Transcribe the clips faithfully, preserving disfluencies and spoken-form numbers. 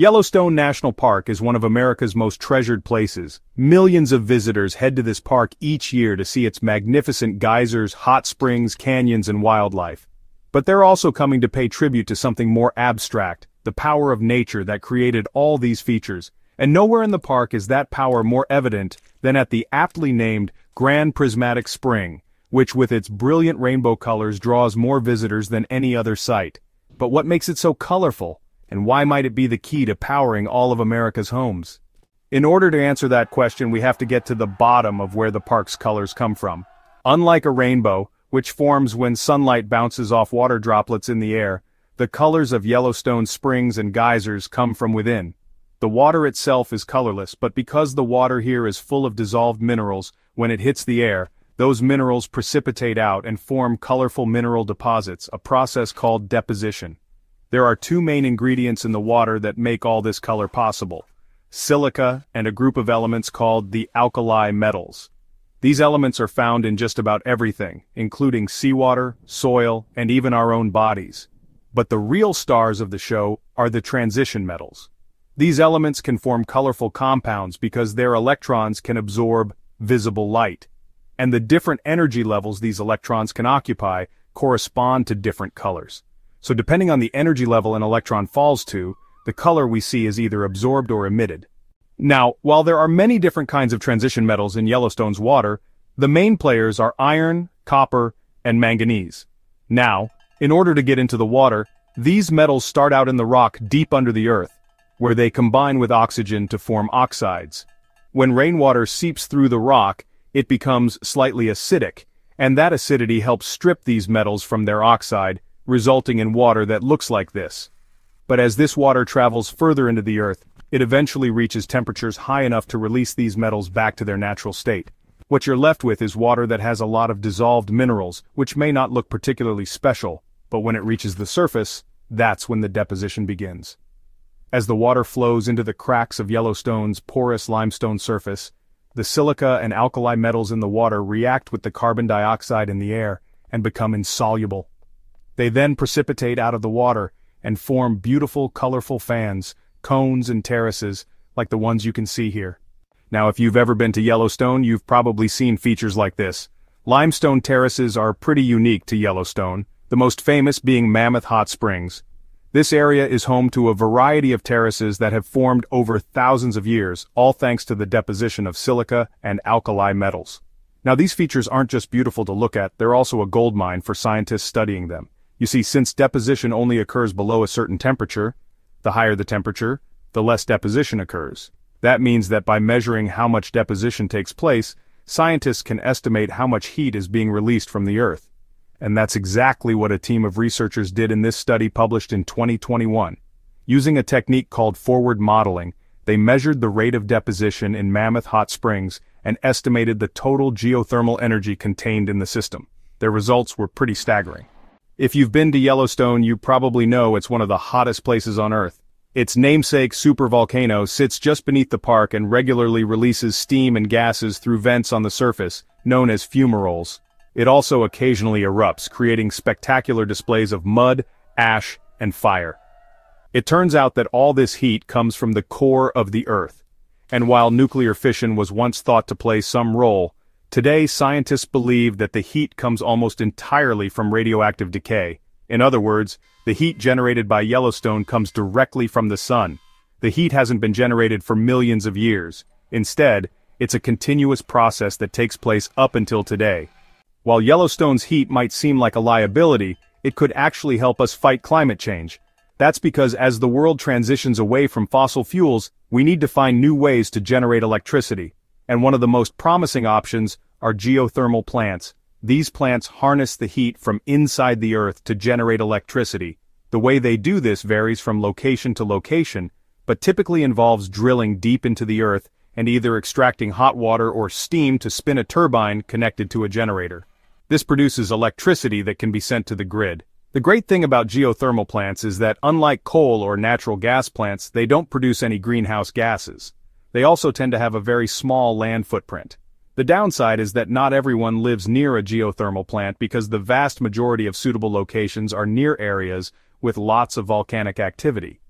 Yellowstone National Park is one of America's most treasured places. Millions of visitors head to this park each year to see its magnificent geysers, hot springs, canyons, and wildlife. But they're also coming to pay tribute to something more abstract, the power of nature that created all these features. And nowhere in the park is that power more evident than at the aptly named Grand Prismatic Spring, which with its brilliant rainbow colors draws more visitors than any other site. But what makes it so colorful? And why might it be the key to powering all of America's homes? In order to answer that question, we have to get to the bottom of where the park's colors come from. Unlike a rainbow, which forms when sunlight bounces off water droplets in the air, the colors of Yellowstone springs and geysers come from within. The water itself is colorless, but because the water here is full of dissolved minerals, when it hits the air, those minerals precipitate out and form colorful mineral deposits, a process called deposition. There are two main ingredients in the water that make all this color possible: silica and a group of elements called the alkali metals. These elements are found in just about everything, including seawater, soil, and even our own bodies. But the real stars of the show are the transition metals. These elements can form colorful compounds because their electrons can absorb visible light, and the different energy levels these electrons can occupy correspond to different colors. So depending on the energy level an electron falls to, the color we see is either absorbed or emitted. Now, while there are many different kinds of transition metals in Yellowstone's water, the main players are iron, copper, and manganese. Now, in order to get into the water, these metals start out in the rock deep under the earth, where they combine with oxygen to form oxides. When rainwater seeps through the rock, it becomes slightly acidic, and that acidity helps strip these metals from their oxide, resulting in water that looks like this. But as this water travels further into the earth, it eventually reaches temperatures high enough to release these metals back to their natural state. What you're left with is water that has a lot of dissolved minerals, which may not look particularly special, but when it reaches the surface, that's when the deposition begins. As the water flows into the cracks of Yellowstone's porous limestone surface, the silica and alkali metals in the water react with the carbon dioxide in the air and become insoluble. They then precipitate out of the water and form beautiful, colorful fans, cones and terraces, like the ones you can see here. Now, if you've ever been to Yellowstone, you've probably seen features like this. Limestone terraces are pretty unique to Yellowstone, the most famous being Mammoth Hot Springs. This area is home to a variety of terraces that have formed over thousands of years, all thanks to the deposition of silica and alkali metals. Now, these features aren't just beautiful to look at, they're also a goldmine for scientists studying them. You see, since deposition only occurs below a certain temperature, the higher the temperature, the less deposition occurs. That means that by measuring how much deposition takes place, scientists can estimate how much heat is being released from the Earth. And that's exactly what a team of researchers did in this study published in twenty twenty-one. Using a technique called forward modeling, they measured the rate of deposition in Mammoth Hot Springs and estimated the total geothermal energy contained in the system. Their results were pretty staggering. If you've been to Yellowstone, you probably know it's one of the hottest places on Earth. Its namesake supervolcano sits just beneath the park and regularly releases steam and gases through vents on the surface, known as fumaroles. It also occasionally erupts, creating spectacular displays of mud, ash, and fire. It turns out that all this heat comes from the core of the Earth. And while nuclear fission was once thought to play some role, today, scientists believe that the heat comes almost entirely from radioactive decay. In other words, the heat generated by Yellowstone comes directly from the sun. The heat hasn't been generated for millions of years. Instead, it's a continuous process that takes place up until today. While Yellowstone's heat might seem like a liability, it could actually help us fight climate change. That's because as the world transitions away from fossil fuels, we need to find new ways to generate electricity. And one of the most promising options are geothermal plants. These plants harness the heat from inside the earth to generate electricity. The way they do this varies from location to location, but typically involves drilling deep into the earth and either extracting hot water or steam to spin a turbine connected to a generator. This produces electricity that can be sent to the grid. The great thing about geothermal plants is that unlike coal or natural gas plants, they don't produce any greenhouse gases. They also tend to have a very small land footprint. The downside is that not everyone lives near a geothermal plant because the vast majority of suitable locations are near areas with lots of volcanic activity.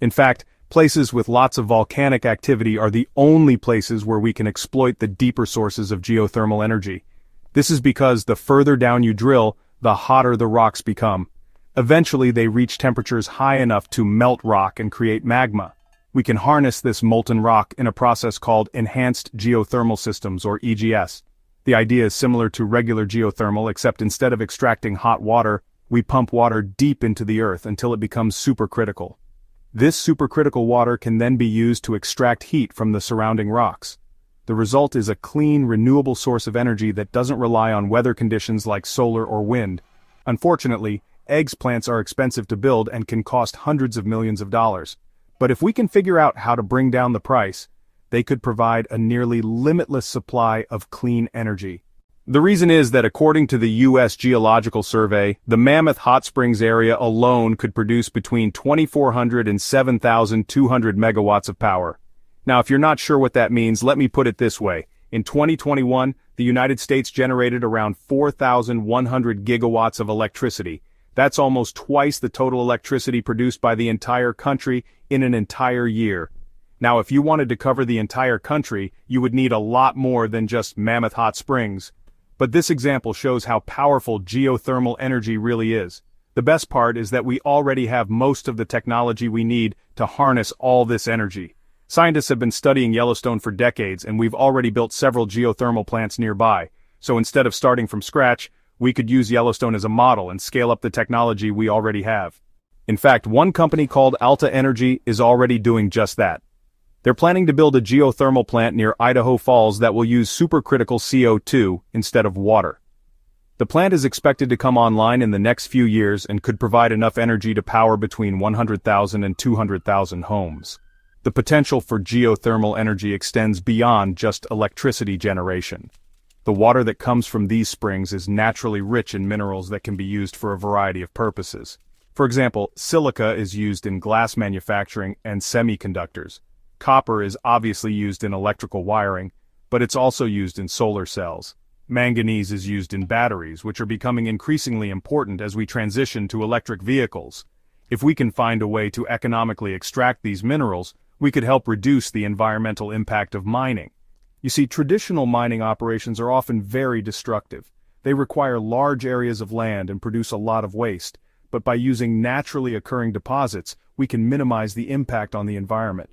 In fact, Places with lots of volcanic activity are the only places where we can exploit the deeper sources of geothermal energy. This is because the further down you drill, the hotter the rocks become. Eventually they reach temperatures high enough to melt rock and create magma. We can harness this molten rock in a process called Enhanced Geothermal Systems, or E G S. The idea is similar to regular geothermal, except instead of extracting hot water, we pump water deep into the earth until it becomes supercritical. This supercritical water can then be used to extract heat from the surrounding rocks. The result is a clean, renewable source of energy that doesn't rely on weather conditions like solar or wind. Unfortunately, egg plants are expensive to build and can cost hundreds of millions of dollars. But if we can figure out how to bring down the price, they could provide a nearly limitless supply of clean energy. The reason is that according to the U S Geological Survey, the Mammoth Hot Springs area alone could produce between twenty-four hundred and seven thousand two hundred megawatts of power. Now, if you're not sure what that means, let me put it this way. In twenty twenty-one, the United States generated around four thousand one hundred gigawatts of electricity. That's almost twice the total electricity produced by the entire country in an entire year. Now, if you wanted to cover the entire country, you would need a lot more than just Mammoth Hot Springs. But this example shows how powerful geothermal energy really is. The best part is that we already have most of the technology we need to harness all this energy. Scientists have been studying Yellowstone for decades, and we've already built several geothermal plants nearby. So instead of starting from scratch, we could use Yellowstone as a model and scale up the technology we already have. In fact, one company called Alta Energy is already doing just that. They're planning to build a geothermal plant near Idaho Falls that will use supercritical C O two instead of water. The plant is expected to come online in the next few years and could provide enough energy to power between one hundred thousand and two hundred thousand homes. The potential for geothermal energy extends beyond just electricity generation. The water that comes from these springs is naturally rich in minerals that can be used for a variety of purposes. For example, silica is used in glass manufacturing and semiconductors. Copper is obviously used in electrical wiring, but it's also used in solar cells. Manganese is used in batteries, which are becoming increasingly important as we transition to electric vehicles. If we can find a way to economically extract these minerals, we could help reduce the environmental impact of mining. You see, traditional mining operations are often very destructive. They require large areas of land and produce a lot of waste, but by using naturally occurring deposits, we can minimize the impact on the environment.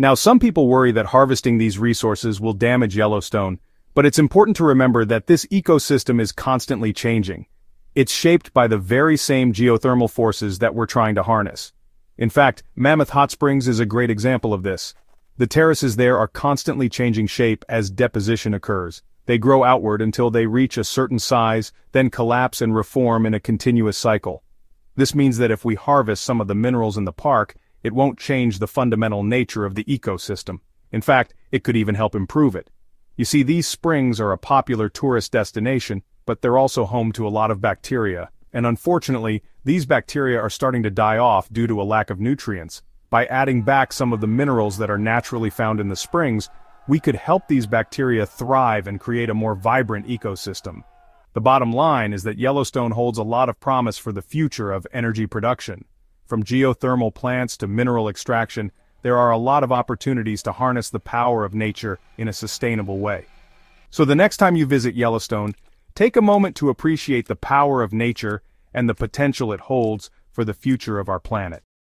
Now, some people worry that harvesting these resources will damage Yellowstone, but it's important to remember that this ecosystem is constantly changing. It's shaped by the very same geothermal forces that we're trying to harness. In fact, Mammoth Hot Springs is a great example of this. The terraces there are constantly changing shape as deposition occurs. They grow outward until they reach a certain size, then collapse and reform in a continuous cycle. This means that if we harvest some of the minerals in the park, it won't change the fundamental nature of the ecosystem. In fact, it could even help improve it. You see, these springs are a popular tourist destination, but they're also home to a lot of bacteria, and unfortunately, these bacteria are starting to die off due to a lack of nutrients. By adding back some of the minerals that are naturally found in the springs, we could help these bacteria thrive and create a more vibrant ecosystem. The bottom line is that Yellowstone holds a lot of promise for the future of energy production. From geothermal plants to mineral extraction, there are a lot of opportunities to harness the power of nature in a sustainable way. So the next time you visit Yellowstone, take a moment to appreciate the power of nature and the potential it holds for the future of our planet.